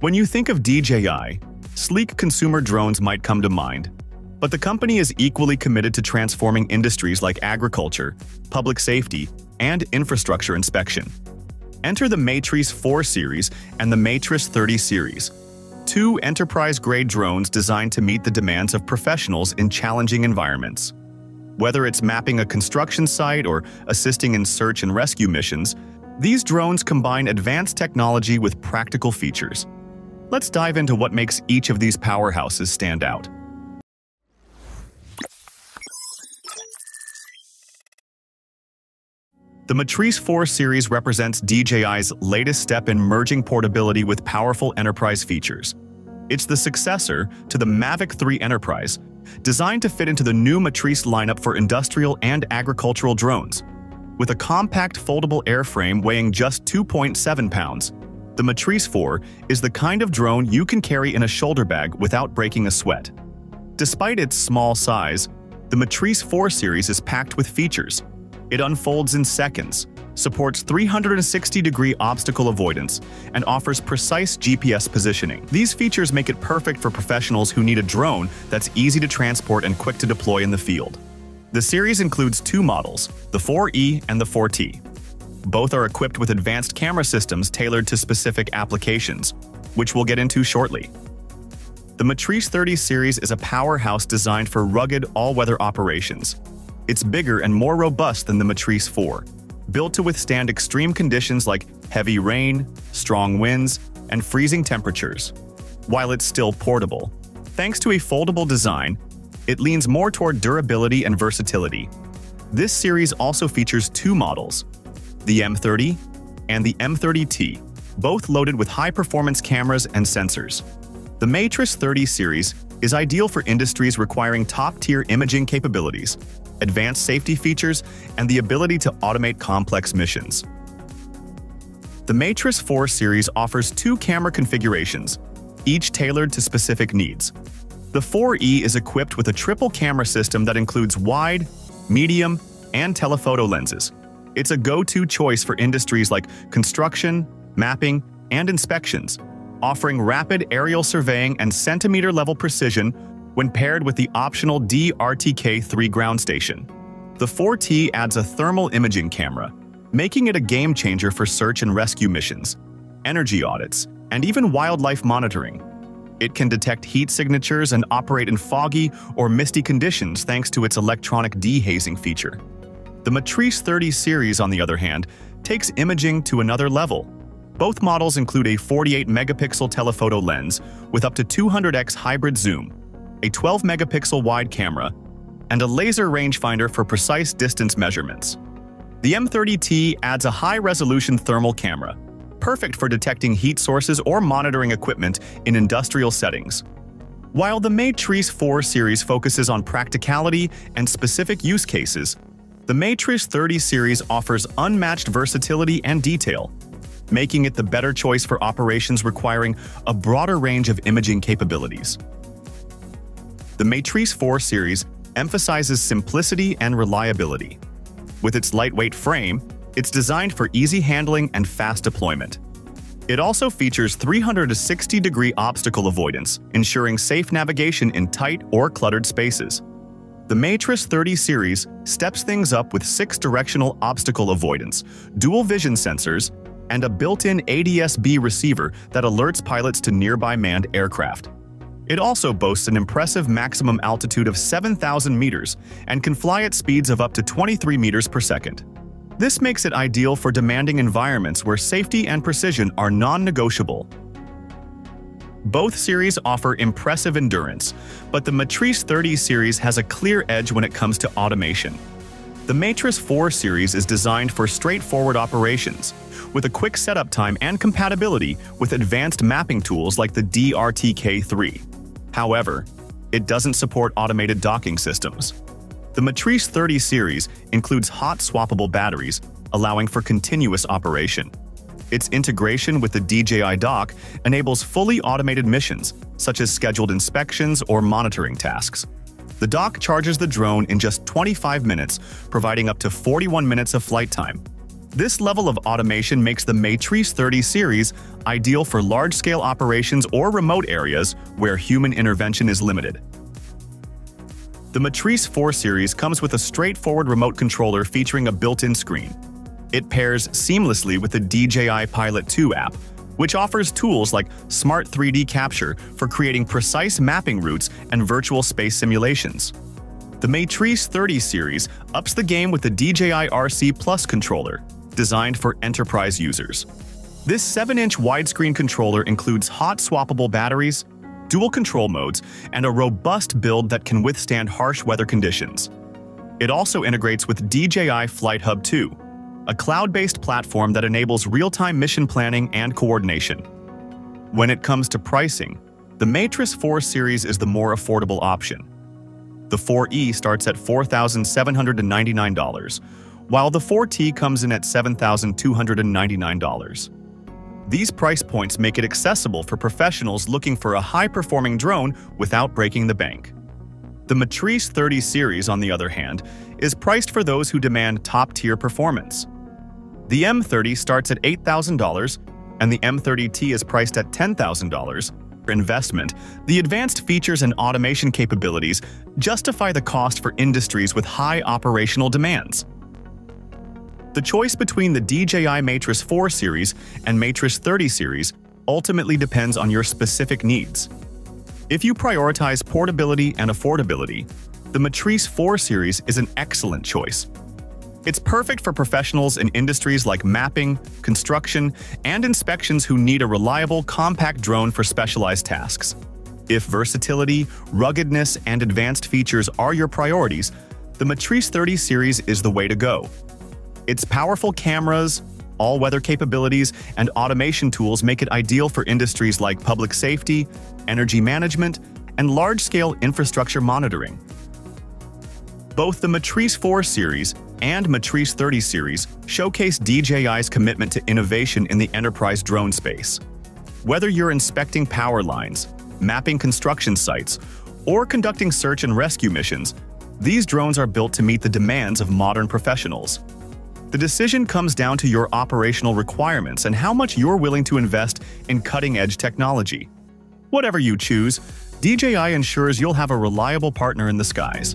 When you think of DJI, sleek consumer drones might come to mind, but the company is equally committed to transforming industries like agriculture, public safety, and infrastructure inspection. Enter the Matrice 4 Series and the Matrice 30 Series, two enterprise-grade drones designed to meet the demands of professionals in challenging environments. Whether it's mapping a construction site or assisting in search and rescue missions, these drones combine advanced technology with practical features. Let's dive into what makes each of these powerhouses stand out. The Matrice 4 Series represents DJI's latest step in merging portability with powerful enterprise features. It's the successor to the Mavic 3 Enterprise, designed to fit into the new Matrice lineup for industrial and agricultural drones. With a compact foldable airframe weighing just 2.7 pounds, the Matrice 4 is the kind of drone you can carry in a shoulder bag without breaking a sweat. Despite its small size, the Matrice 4 Series is packed with features. It unfolds in seconds, supports 360-degree obstacle avoidance, and offers precise GPS positioning. These features make it perfect for professionals who need a drone that's easy to transport and quick to deploy in the field. The series includes two models, the 4E and the 4T. Both are equipped with advanced camera systems tailored to specific applications, which we'll get into shortly. The Matrice 30 Series is a powerhouse designed for rugged, all-weather operations. It's bigger and more robust than the Matrice 4, built to withstand extreme conditions like heavy rain, strong winds, and freezing temperatures. While it's still portable, thanks to a foldable design, it leans more toward durability and versatility. This series also features two models, the M30 and the M30T, both loaded with high-performance cameras and sensors. The Matrice 30 Series is ideal for industries requiring top-tier imaging capabilities, advanced safety features, and the ability to automate complex missions. The Matrice 4 Series offers two camera configurations, each tailored to specific needs. The 4E is equipped with a triple camera system that includes wide, medium, and telephoto lenses. It's a go-to choice for industries like construction, mapping, and inspections, offering rapid aerial surveying and centimeter-level precision when paired with the optional DRTK3 ground station. The 4T adds a thermal imaging camera, making it a game-changer for search and rescue missions, energy audits, and even wildlife monitoring. It can detect heat signatures and operate in foggy or misty conditions thanks to its electronic dehazing feature. The Matrice 30 Series, on the other hand, takes imaging to another level. Both models include a 48-megapixel telephoto lens with up to 200x hybrid zoom, a 12-megapixel wide camera, and a laser rangefinder for precise distance measurements. The M30T adds a high-resolution thermal camera, perfect for detecting heat sources or monitoring equipment in industrial settings. While the Matrice 4 Series focuses on practicality and specific use cases, the Matrice 30 Series offers unmatched versatility and detail, making it the better choice for operations requiring a broader range of imaging capabilities. The Matrice 4 Series emphasizes simplicity and reliability. With its lightweight frame, it's designed for easy handling and fast deployment. It also features 360-degree obstacle avoidance, ensuring safe navigation in tight or cluttered spaces. The Matrice 30 Series steps things up with 6-directional obstacle avoidance, dual vision sensors, and a built-in ADS-B receiver that alerts pilots to nearby manned aircraft. It also boasts an impressive maximum altitude of 7,000 meters and can fly at speeds of up to 23 meters per second. This makes it ideal for demanding environments where safety and precision are non-negotiable. Both series offer impressive endurance, but the Matrice 30 Series has a clear edge when it comes to automation. The Matrice 4 Series is designed for straightforward operations, with a quick setup time and compatibility with advanced mapping tools like the DRTK3. However, it doesn't support automated docking systems. The Matrice 30 Series includes hot swappable batteries, allowing for continuous operation. Its integration with the DJI Dock enables fully automated missions, such as scheduled inspections or monitoring tasks. The Dock charges the drone in just 25 minutes, providing up to 41 minutes of flight time. This level of automation makes the Matrice 30 series ideal for large-scale operations or remote areas where human intervention is limited. The Matrice 4 series comes with a straightforward remote controller featuring a built-in screen. It pairs seamlessly with the DJI Pilot 2 app, which offers tools like Smart 3D Capture for creating precise mapping routes and virtual space simulations. The Matrice 30 series ups the game with the DJI RC Plus controller, designed for enterprise users. This 7-inch widescreen controller includes hot swappable batteries, dual control modes, and a robust build that can withstand harsh weather conditions. It also integrates with DJI Flight Hub 2, a cloud-based platform that enables real-time mission planning and coordination. When it comes to pricing, the Matrice 4 series is the more affordable option. The 4E starts at $4,799, while the 4T comes in at $7,299. These price points make it accessible for professionals looking for a high-performing drone without breaking the bank. The Matrice 30 series, on the other hand, is priced for those who demand top-tier performance. The M30 starts at $8,000, and the M30T is priced at $10,000. For investment, the advanced features and automation capabilities justify the cost for industries with high operational demands. The choice between the DJI Matrice 4 series and Matrice 30 series ultimately depends on your specific needs. If you prioritize portability and affordability, the Matrice 4 series is an excellent choice. It's perfect for professionals in industries like mapping, construction, and inspections who need a reliable, compact drone for specialized tasks. If versatility, ruggedness, and advanced features are your priorities, the Matrice 30 series is the way to go. Its powerful cameras, all-weather capabilities, and automation tools make it ideal for industries like public safety, energy management, and large-scale infrastructure monitoring. Both the Matrice 4 series and Matrice 30 series showcase DJI's commitment to innovation in the enterprise drone space. Whether you're inspecting power lines, mapping construction sites, or conducting search and rescue missions, these drones are built to meet the demands of modern professionals. The decision comes down to your operational requirements and how much you're willing to invest in cutting-edge technology. Whatever you choose, DJI ensures you'll have a reliable partner in the skies.